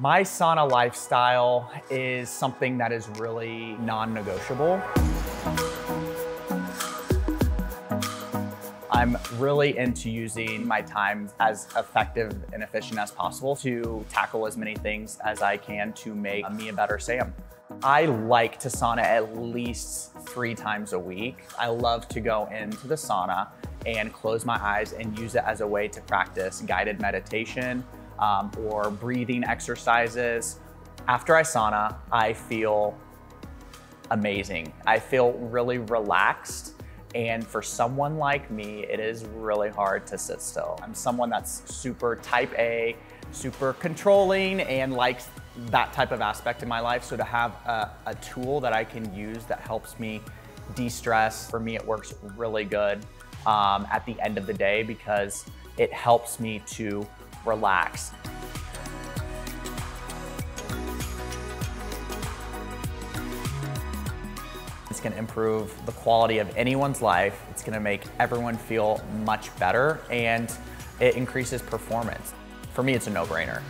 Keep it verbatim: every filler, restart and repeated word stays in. My sauna lifestyle is something that is really non-negotiable. I'm really into using my time as effective and efficient as possible to tackle as many things as I can to make me a better Sam. I like to sauna at least three times a week. I love to go into the sauna and close my eyes and use it as a way to practice guided meditation, Um, or breathing exercises. After I sauna, I feel amazing. I feel really relaxed. And for someone like me, it is really hard to sit still. I'm someone that's super type A, super controlling, and likes that type of aspect in my life. So to have a, a tool that I can use that helps me de-stress, for me, it works really good um, at the end of the day, because it helps me to relax. It's going to improve the quality of anyone's life. It's going to make everyone feel much better, and it increases performance. For me, it's a no-brainer.